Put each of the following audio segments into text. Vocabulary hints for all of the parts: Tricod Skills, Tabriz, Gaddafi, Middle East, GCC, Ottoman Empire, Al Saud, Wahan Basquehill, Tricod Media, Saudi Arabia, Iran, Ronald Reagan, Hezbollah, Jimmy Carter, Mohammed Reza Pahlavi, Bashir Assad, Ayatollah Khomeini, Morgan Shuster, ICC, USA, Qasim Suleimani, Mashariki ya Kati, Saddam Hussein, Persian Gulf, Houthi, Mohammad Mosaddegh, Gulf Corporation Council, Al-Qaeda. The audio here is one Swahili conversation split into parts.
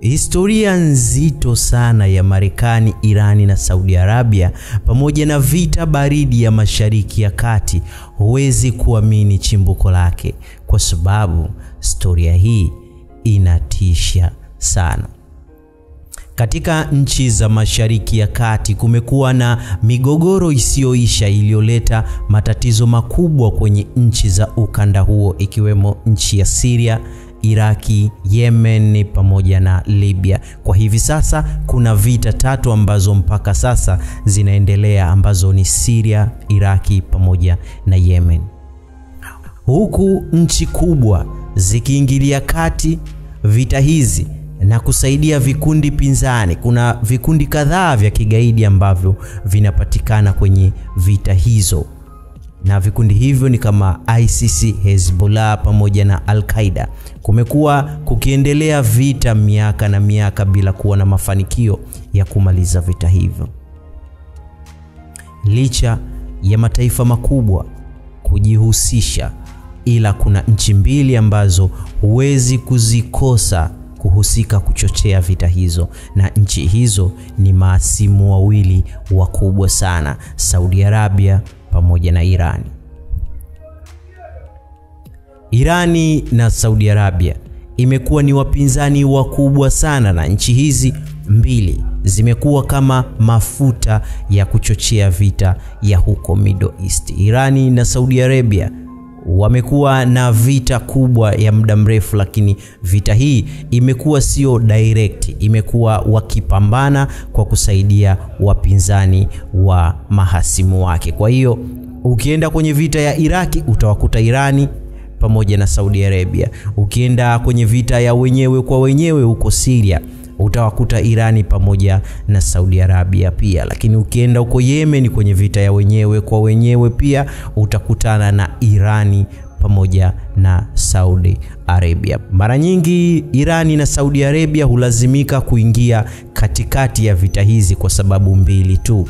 Historia nzito sana ya Marekani, Irani na Saudi Arabia, pamoja na vita baridi ya Mashariki ya Kati, huwezi kuamini chimbuko lake, kwa sababu historia hii inatisha sana. Katika nchi za Mashariki ya Kati kumekuwa na migogoro isiyoisha iliyoleta matatizo makubwa kwenye nchi za ukanda huo, ikiwemo nchi ya Syria, Iraki, Yemen pamoja na Libya. Kwa hivi sasa kuna vita tatu ambazo mpaka sasa zinaendelea, ambazo ni Syria, Iraki pamoja na Yemen. Huku nchi kubwa zikiingilia kati vita hizi na kusaidia vikundi pinzani. Kuna vikundi kadhaa vya kigaidi ambavyo vinapatikana kwenye vita hizo, na vikundi hivyo ni kama ICC, Hezbollah pamoja na Al-Qaeda. Kumekuwa kukiendelea vita miaka na miaka bila kuwa na mafanikio ya kumaliza vita hivyo. Licha ya mataifa makubwa kujihusisha, ila kuna nchi mbili ambazo huwezi kuzikosa kuhusika kuchochea vita hizo, na nchi hizo ni maasimu wawili wakubwa sana, Saudi Arabia pamoja na Irani. Irani na Saudi Arabia imekuwa ni wapinzani wakubwa sana, na nchi hizi mbili zimekuwa kama mafuta ya kuchochea vita ya huko Middle East. Irani na Saudi Arabia wamekuwa na vita kubwa ya muda mrefu, lakini vita hii imekuwa sio direct, imekuwa wakipambana kwa kusaidia wapinzani wa mahasimu wake. Kwa hiyo ukienda kwenye vita ya Iraki utawakuta Irani pamoja na Saudi Arabia. Ukienda kwenye vita ya wenyewe kwa wenyewe huko Syria utawakuta Irani pamoja na Saudi Arabia pia. Lakini ukienda uko Yemen kwenye vita ya wenyewe kwa wenyewe pia utakutana na Irani pamoja na Saudi Arabia. Mara nyingi Irani na Saudi Arabia hulazimika kuingia katikati ya vita hizi kwa sababu mbili tu,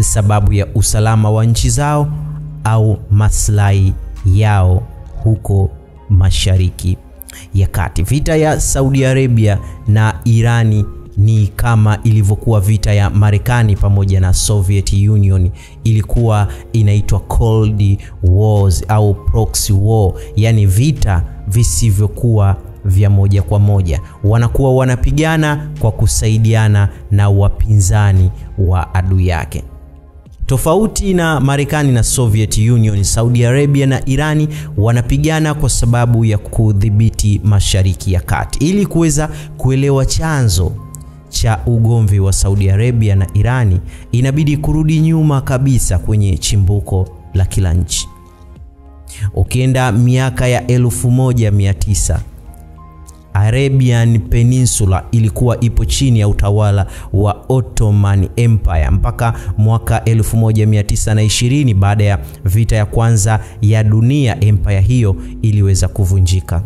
sababu ya usalama wa nchi zao au maslahi yao huko Mashariki ya Kati. Vita ya Saudi Arabia na Irani ni kama ilivyokuwa vita ya Marekani pamoja na Soviet Union, ilikuwa inaitwa Cold Wars au Proxy War, yani vita visivyokuwa vya moja kwa moja. Wanakuwa wanapigana kwa kusaidiana na wapinzani wa adui yake. Tofauti na Marekani na Soviet Union, Saudi Arabia na Irani wanapigana kwa sababu ya kudhibiti Mashariki ya Kati. Ili kuweza kuelewa chanzo cha ugomvi wa Saudi Arabia na Irani, inabidi kurudi nyuma kabisa kwenye chimbuko la kila nchi. Ukienda miaka ya 1900, Arabian Peninsula ilikuwa ipo chini ya utawala wa Ottoman Empire mpaka mwaka 1920. Baada ya vita ya kwanza ya dunia, empire hiyo iliweza kuvunjika.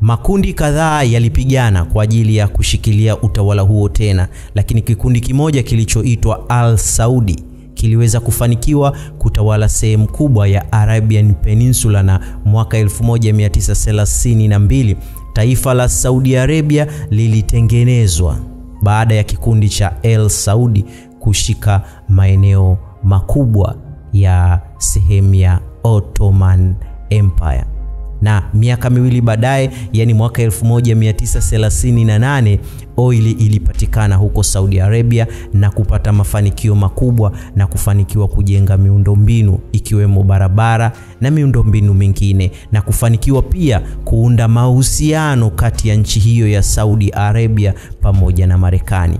Makundi kadhaa yalipigana kwa ajili ya kushikilia utawala huo tena, lakini kikundi kimoja kilichoitwa Al Saud kiliweza kufanikiwa kutawala sehemu kubwa ya Arabian Peninsula, na mwaka 1932 taifa la Saudi Arabia lilitengenezwa baada ya kikundi cha Al Saud kushika maeneo makubwa ya sehemu ya Ottoman Empire. Na miaka miwili baadaye, yani mwaka 1938, oili ilipatikana huko Saudi Arabia na kupata mafanikio makubwa, na kufanikiwa kujenga miundombinu ikiwemo barabara na miundombinu mingine, na kufanikiwa pia kuunda mahusiano kati ya nchi hiyo ya Saudi Arabia pamoja na Marekani.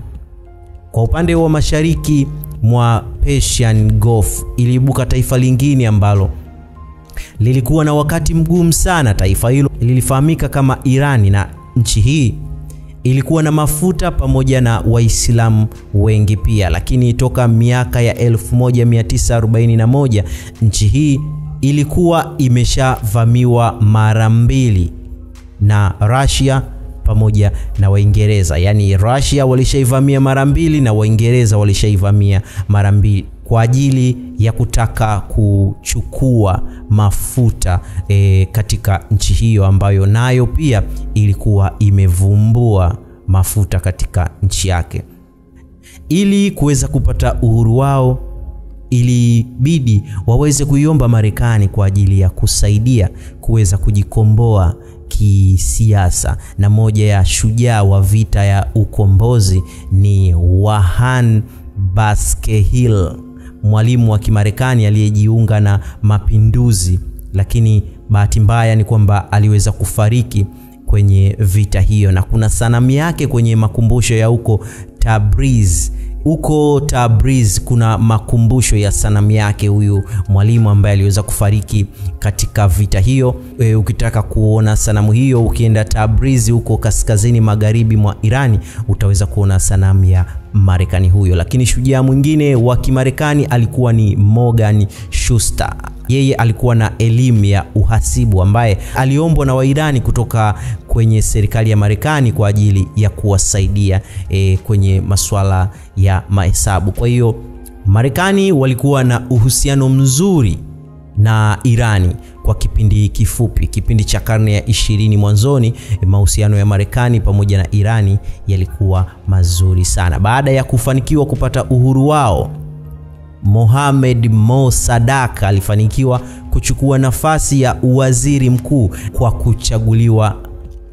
Kwa upande wa mashariki mwa Persian Gulf iliibuka taifa lingine ambalo lilikuwa na wakati mgumu sana. Taifa hilo lilifahamika kama Irani, na nchi hii ilikuwa na mafuta pamoja na Waislamu wengi pia. Lakini toka miaka ya 1941 nchi hii ilikuwa imeshavamiwa mara mbili na Russia pamoja na Waingereza. Yani Russia walishaivamia mara mbili na Waingereza walishaivamia mara mbili kwa ajili ya kutaka kuchukua mafuta katika nchi hiyo, ambayo nayo pia ilikuwa imevumbua mafuta katika nchi yake. Ili kuweza kupata uhuru wao, ilibidi waweze kuiomba Marekani kwa ajili ya kusaidia kuweza kujikomboa kisiasa, na moja ya shujaa wa vita ya ukombozi ni Wahan Basquehill, mwalimu wa Kimarekani aliyejiunga na mapinduzi, lakini bahati mbaya ni kwamba aliweza kufariki kwenye vita hiyo, na kuna sanamu yake kwenye makumbusho ya huko Tabriz. Huko Tabriz kuna makumbusho ya sanamu yake huyu mwalimu ambaye aliweza kufariki katika vita hiyo. Ukitaka kuona sanamu hiyo, ukienda Tabriz huko kaskazini magharibi mwa Irani, utaweza kuona sanamu ya Marekani huyo. Lakini shujaa mwingine wa Kimarekani alikuwa ni Morgan Shuster. Yeye alikuwa na elimu ya uhasibu, ambaye aliombwa na Wairani kutoka kwenye serikali ya Marekani kwa ajili ya kuwasaidia kwenye masuala ya mahesabu. Kwa hiyo Marekani walikuwa na uhusiano mzuri na Irani kwa kipindi kifupi, kipindi cha karne ya 20 mwanzoni. Mahusiano ya Marekani pamoja na Irani yalikuwa mazuri sana. Baada ya kufanikiwa kupata uhuru wao, Mohammad Mosaddegh alifanikiwa kuchukua nafasi ya waziri mkuu kwa kuchaguliwa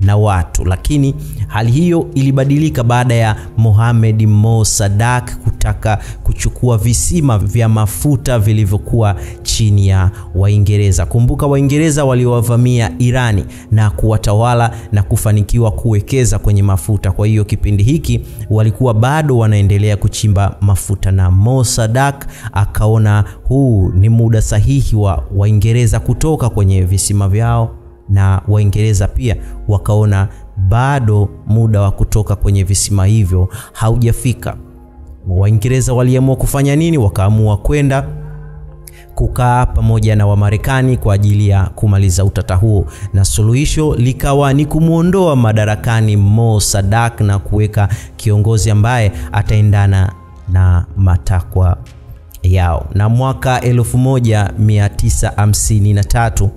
na watu. Lakini hali hiyo ilibadilika baada ya Mohammad Mosaddegh kutaka kuchukua visima vya mafuta vilivyokuwa chini ya Waingereza. Kumbuka Waingereza waliowavamia Irani na kuwatawala na kufanikiwa kuwekeza kwenye mafuta. Kwa hiyo kipindi hiki walikuwa bado wanaendelea kuchimba mafuta, na Mosaddegh akaona huu ni muda sahihi wa Waingereza kutoka kwenye visima vyao, na Waingereza pia wakaona bado muda wa kutoka kwenye visima hivyo haujafika. Waingereza waliamua kufanya nini? Wakaamua kwenda kukaa pamoja na Wamarekani kwa ajili ya kumaliza utata huo, na suluhisho likawa ni kumuondoa madarakani Mosaddegh na kuweka kiongozi ambaye ataendana na matakwa yao. Na mwaka 1953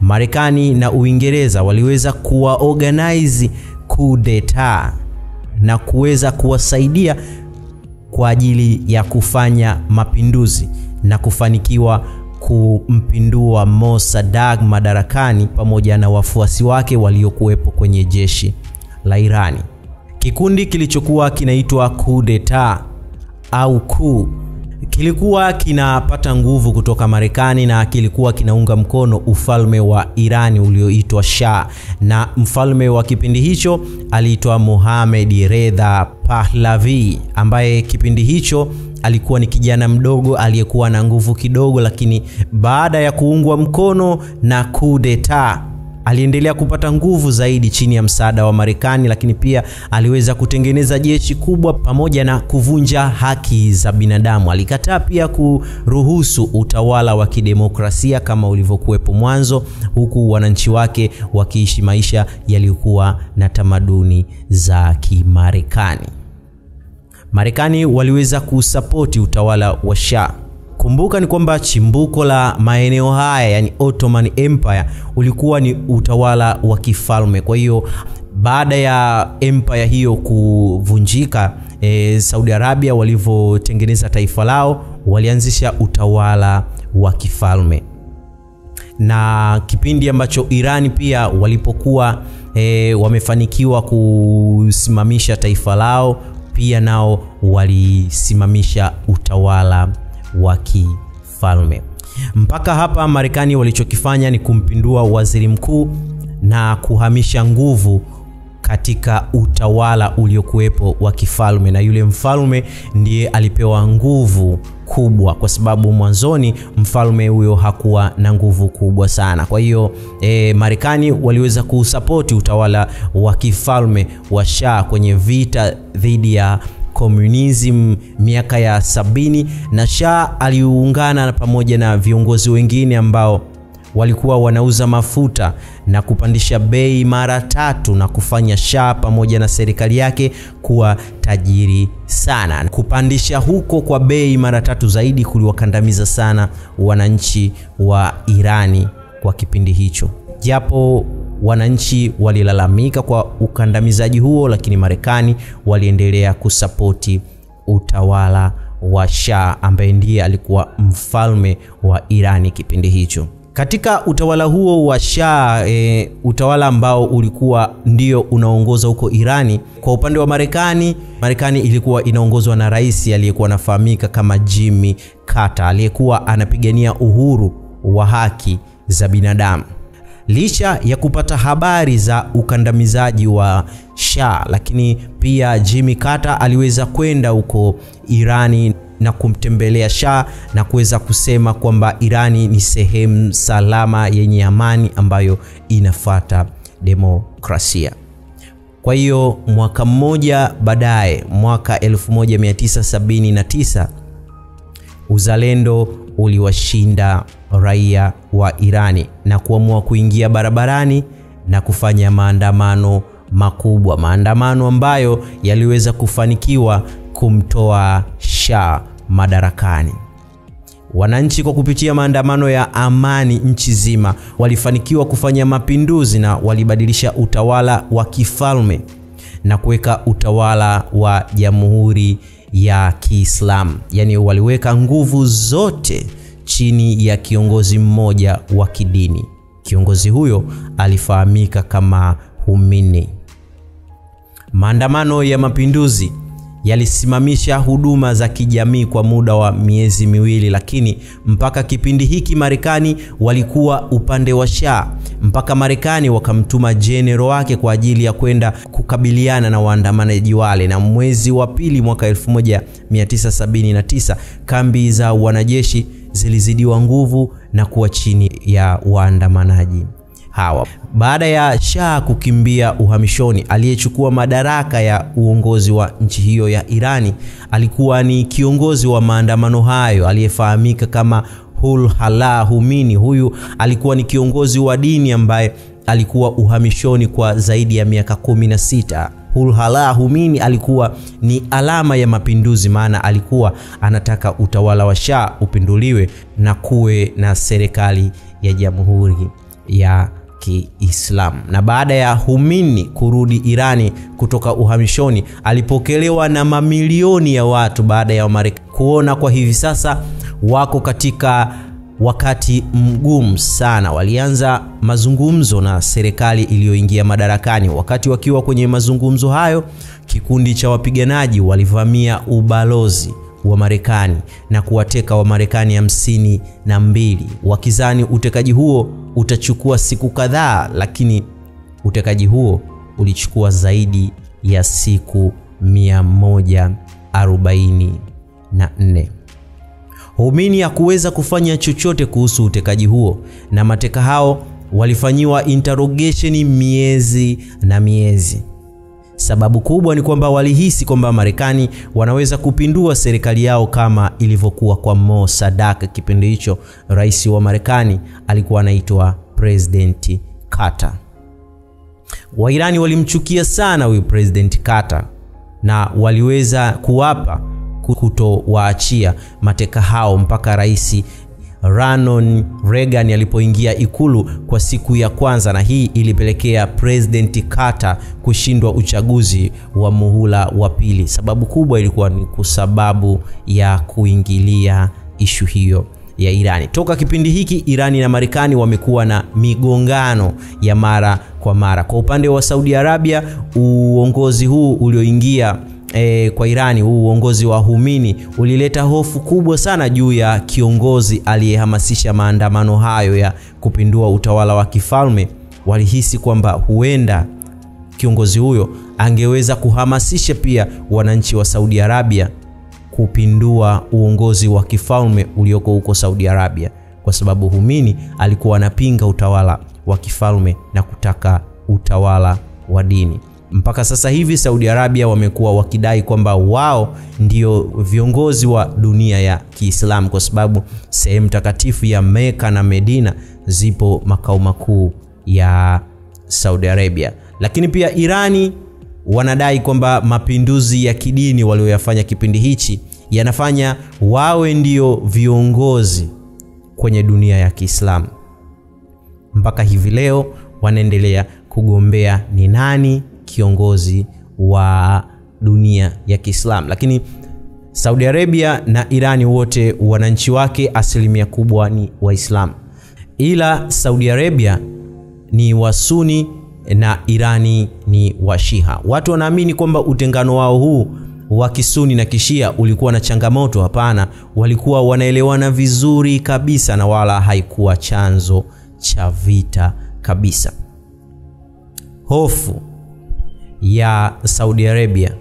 Marekani na Uingereza waliweza kuwaorganize kudeta na kuweza kuwasaidia kwa ajili ya kufanya mapinduzi na kufanikiwa kumpindua Mosaddegh madarakani pamoja na wafuasi wake waliokuwepo kwenye jeshi la Irani. Kikundi kilichokuwa kinaitwa kudeta au ku kilikuwa kinapata nguvu kutoka Marekani, na kilikuwa kinaunga mkono ufalme wa Irani ulioitwa Shah, na mfalme wa kipindi hicho aliitwa Mohammed Reza Pahlavi, ambaye kipindi hicho alikuwa ni kijana mdogo aliyekuwa na nguvu kidogo. Lakini baada ya kuungwa mkono na kudeta, aliendelea kupata nguvu zaidi chini ya msaada wa Marekani, lakini pia aliweza kutengeneza jeshi kubwa pamoja na kuvunja haki za binadamu. Alikataa pia kuruhusu utawala wa kidemokrasia kama ulivyokuwepo mwanzo, huku wananchi wake wakiishi maisha yaliokuwa na tamaduni za Kimarekani. Marekani waliweza kusapoti utawala wa Shah. Kumbuka ni kwamba chimbuko la maeneo haya, yani Ottoman Empire, ulikuwa ni utawala wa kifalme. Kwa hiyo baada ya empire hiyo kuvunjika, Saudi Arabia walivyotengeneza taifa lao, walianzisha utawala wa kifalme. Na kipindi ambacho Irani pia walipokuwa wamefanikiwa kusimamisha taifa lao, pia nao walisimamisha utawala wakifalme. Mpaka hapa Marekani walichokifanya ni kumpindua waziri mkuu na kuhamisha nguvu katika utawala uliokuwepo wa kifalme, na yule mfalme ndiye alipewa nguvu kubwa, kwa sababu mwanzoni mfalme huyo hakuwa na nguvu kubwa sana. Kwa hiyo Marekani waliweza kusapoti utawala wa kifalme wa Shah kwenye vita dhidi ya komunism miaka ya 70, na Shah aliungana na pamoja na viongozi wengine ambao walikuwa wanauza mafuta na kupandisha bei mara 3, na kufanya Shah pamoja na serikali yake kuwa tajiri sana. Kupandisha huko kwa bei mara 3 zaidi kuliwakandamiza sana wananchi wa Irani kwa kipindi hicho. Japo wananchi walilalamika kwa ukandamizaji huo, lakini Marekani waliendelea kusapoti utawala wa Shah ambaye ndiye alikuwa mfalme wa Irani kipindi hicho. Katika utawala huo wa Shah, utawala ambao ulikuwa ndio unaongoza huko Irani, kwa upande wa Marekani, Marekani ilikuwa inaongozwa na rais aliyekuwa anafahamika kama Jimmy Carter, aliyekuwa anapigania uhuru wa haki za binadamu. Licha ya kupata habari za ukandamizaji wa Shah, lakini pia Jimmy Carter aliweza kwenda huko Irani na kumtembelea Shah na kuweza kusema kwamba Irani ni sehemu salama yenye amani ambayo inafuata demokrasia. Kwa hiyo mwaka mmoja baadaye, mwaka 1979, uzalendo uliwashinda raia wa Irani na kuamua kuingia barabarani na kufanya maandamano makubwa, maandamano ambayo yaliweza kufanikiwa kumtoa Shah madarakani. Wananchi kwa kupitia maandamano ya amani nchi zima walifanikiwa kufanya mapinduzi na walibadilisha utawala wa kifalme na kuweka utawala wa jamhuri ya Kiislamu. Yani waliweka nguvu zote chini ya kiongozi mmoja wa kidini. Kiongozi huyo alifahamika kama Khomeini. Maandamano ya mapinduzi yalisimamisha huduma za kijamii kwa muda wa miezi miwili, lakini mpaka kipindi hiki Marekani walikuwa upande wa Shah, mpaka Marekani wakamtuma general wake kwa ajili ya kwenda kukabiliana na waandamanaji wale. Na mwezi wa pili mwaka 1979, kambi za wanajeshi zilizidiwa nguvu na kuwa chini ya waandamanaji hawa. Baada ya Shah kukimbia uhamishoni, aliyechukua madaraka ya uongozi wa nchi hiyo ya Irani alikuwa ni kiongozi wa maandamano hayo aliyefahamika kama Ayatollah Khomeini. Huyu alikuwa ni kiongozi wa dini ambaye alikuwa uhamishoni kwa zaidi ya miaka 16. Ayatollah Khomeini alikuwa ni alama ya mapinduzi, maana alikuwa anataka utawala wa Shah upinduliwe na kuwe na serikali ya jamhuri ya Kiislamu. Na baada ya Khomeini kurudi Irani kutoka uhamishoni, alipokelewa na mamilioni ya watu baada ya Marekani kuona kwa hivi sasa wako katika wakati mgumu sana. Walianza mazungumzo na serikali iliyoingia madarakani. Wakati wakiwa kwenye mazungumzo hayo, kikundi cha wapiganaji walivamia ubalozi wa Marekani na kuwateka wa Marekani 52, wakizani utekaji huo utachukua siku kadhaa, lakini utekaji huo ulichukua zaidi ya siku 144. Khomeini hakuweza kufanya chochote kuhusu utekaji huo, na mateka hao walifanyiwa interrogation miezi na miezi. Sababu kubwa ni kwamba walihisi kwamba Marekani wanaweza kupindua serikali yao kama ilivyokuwa kwa Mosaddegh. Kipindi hicho rais wa Marekani alikuwa anaitwa President Carter. Wairani walimchukia sana huyu President Carter na waliweza kuwapa kutowaachia mateka hao mpaka rais Ronald Reagan alipoingia ikulu kwa siku ya kwanza, na hii ilipelekea President Carter kushindwa uchaguzi wa muhula wa pili. Sababu kubwa ilikuwa ni kwa sababu ya kuingilia ishu hiyo ya Irani. Toka kipindi hiki Irani na Marekani wamekuwa na migongano ya mara kwa mara. Kwa upande wa Saudi Arabia, uongozi huu ulioingia kwa Irani, huu uongozi wa Khomeini ulileta hofu kubwa sana juu ya kiongozi aliyehamasisha maandamano hayo ya kupindua utawala wa kifalme. Walihisi kwamba huenda kiongozi huyo angeweza kuhamasisha pia wananchi wa Saudi Arabia kupindua uongozi wa kifalme ulioko huko Saudi Arabia, kwa sababu Khomeini alikuwa anapinga utawala wa kifalme na kutaka utawala wa dini. Mpaka sasa hivi Saudi Arabia wamekuwa wakidai kwamba wao ndio viongozi wa dunia ya Kiislamu, kwa sababu sehemu takatifu ya Mecca na Medina zipo makao makuu ya Saudi Arabia. Lakini pia Irani wanadai kwamba mapinduzi ya kidini walioyafanya kipindi hichi yanafanya wawe ndio viongozi kwenye dunia ya Kiislamu. Mpaka hivi leo wanaendelea kugombea ni nani kiongozi wa dunia ya Kiislamu. Lakini Saudi Arabia na Irani wote wananchi wake asilimia kubwa ni Waislamu. Ila Saudi Arabia ni Wasuni na Irani ni Washiha. Watu wanaamini kwamba utengano wao huu wa Kisuni na Kishia ulikuwa na changamoto. Hapana, walikuwa wanaelewana vizuri kabisa na wala haikuwa chanzo cha vita kabisa. Hofu ya Saudi Arabia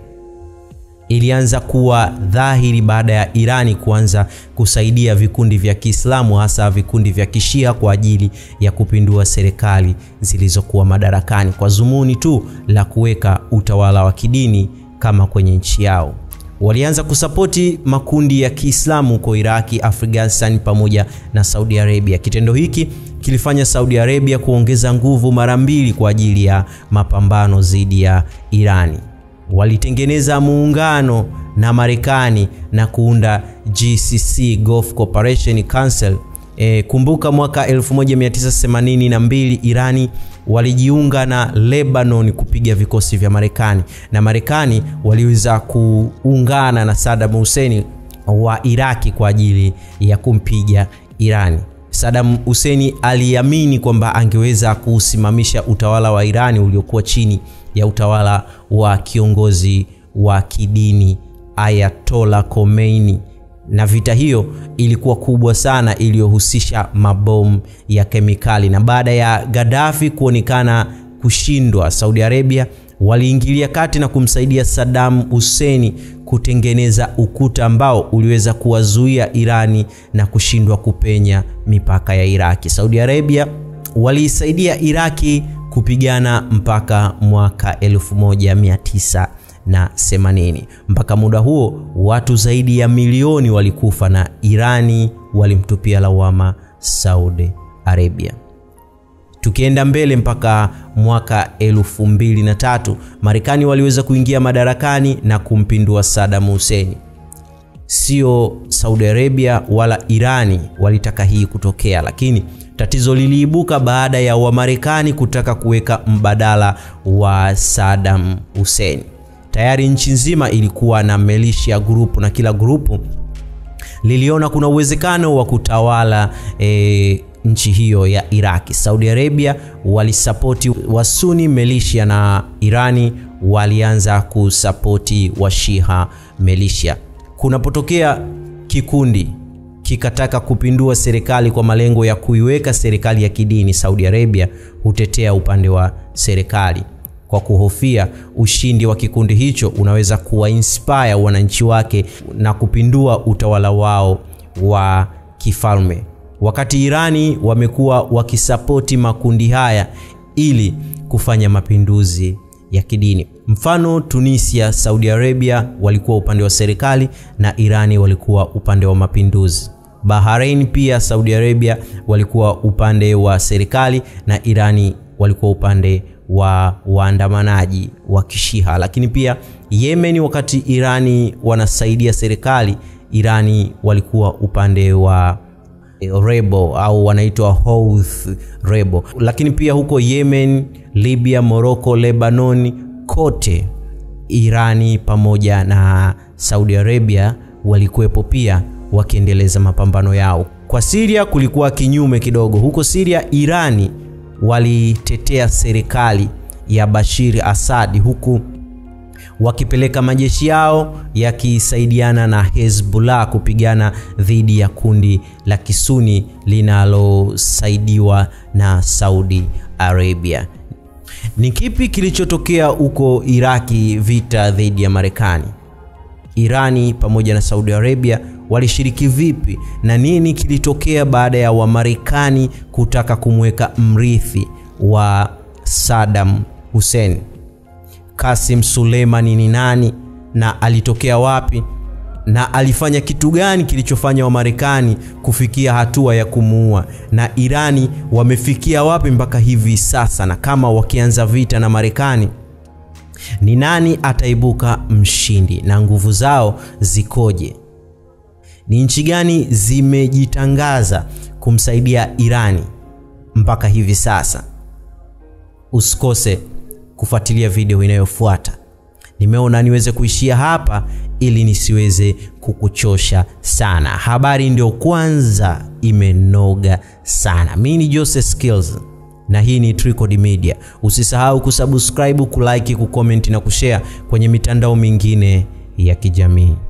ilianza kuwa dhahiri baada ya Irani kuanza kusaidia vikundi vya Kiislamu, hasa vikundi vya Kishia, kwa ajili ya kupindua serikali zilizokuwa madarakani kwa zumuni tu la kuweka utawala wa kidini kama kwenye nchi yao. Walianza kusapoti makundi ya Kiislamu kwa Iraki, Afghanistan pamoja na Saudi Arabia. Kitendo hiki kilifanya Saudi Arabia kuongeza nguvu mara mbili kwa ajili ya mapambano dhidi ya Irani. Walitengeneza muungano na Marekani na kuunda GCC, Gulf Corporation Council. Kumbuka mwaka 1982 Irani walijiunga na Lebanon kupiga vikosi vya Marekani, na Marekani waliweza kuungana na Saddam Hussein wa Iraki kwa ajili ya kumpiga Irani. Saddam Hussein aliamini kwamba angeweza kusimamisha utawala wa Irani uliokuwa chini ya utawala wa kiongozi wa kidini Ayatollah Khomeini. Na vita hiyo ilikuwa kubwa sana, iliyohusisha mabomu ya kemikali. Na baada ya Gaddafi kuonekana kushindwa, Saudi Arabia waliingilia kati na kumsaidia Saddam Hussein kutengeneza ukuta ambao uliweza kuwazuia Irani na kushindwa kupenya mipaka ya Iraki. Saudi Arabia waliisaidia Iraki kupigana mpaka mwaka 1980. Mpaka muda huo watu zaidi ya milioni walikufa, na Irani walimtupia lawama Saudi Arabia. Tukienda mbele mpaka mwaka 2003, Marekani waliweza kuingia madarakani na kumpindua Saddam Hussein. Sio Saudi Arabia wala Irani walitaka hii kutokea, lakini tatizo liliibuka baada ya Wamarekani kutaka kuweka mbadala wa Saddam Hussein. Tayari nchi nzima ilikuwa na militia group, na kila grupu liliona kuna uwezekano wa kutawala nchi hiyo ya Iraki. Saudi Arabia walisapoti Wasuni militia, na Irani walianza kusapoti Washiha militia. Kunapotokea kikundi kikataka kupindua serikali kwa malengo ya kuiweka serikali ya kidini, Saudi Arabia hutetea upande wa serikali kwa kuhofia ushindi wa kikundi hicho unaweza kuwainspire wananchi wake na kupindua utawala wao wa kifalme. Wakati Irani wamekuwa wakisapoti makundi haya ili kufanya mapinduzi ya kidini. Mfano Tunisia, Saudi Arabia walikuwa upande wa serikali na Irani walikuwa upande wa mapinduzi. Bahrain pia, Saudi Arabia walikuwa upande wa serikali na Irani walikuwa upande wa waandamanaji wa Kishiha. Lakini pia Yemen, wakati Irani wanasaidia serikali, Irani walikuwa upande wa Rebo au wanaitwa Houthi Rebo. Lakini pia huko Yemen, Libya, Morocco, Lebanon, kote Irani pamoja na Saudi Arabia walikuwepo pia wakiendeleza mapambano yao. Kwa Syria kulikuwa kinyume kidogo. Huko Syria Irani walitetea serikali ya Bashir Assad, huku wakipeleka majeshi yao yakisaidiana na Hezbollah kupigana dhidi ya kundi la Kisuni linalosaidiwa na Saudi Arabia. Ni kipi kilichotokea huko Iraki? Vita dhidi ya Marekani, Irani pamoja na Saudi Arabia walishiriki vipi, na nini kilitokea baada ya Wamarekani kutaka kumweka mrithi wa Saddam Hussein? Qasim Suleimani ni nani na alitokea wapi, na alifanya kitu gani kilichofanya Wamarekani kufikia hatua ya kumuua, na Irani wamefikia wapi mpaka hivi sasa? Na kama wakianza vita na Marekani, ni nani ataibuka mshindi na nguvu zao zikoje? Ni nchi gani zimejitangaza kumsaidia Irani mpaka hivi sasa? Usikose kufuatilia video inayofuata. Nimeona niweze kuishia hapa ili nisiweze kukuchosha sana. Habari ndio kwanza imenoga sana. Mimi ni Tricod Skills na hii ni Tricod Media. Usisahau kusubscribe, kulike, kucomment na kushare kwenye mitandao mingine ya kijamii.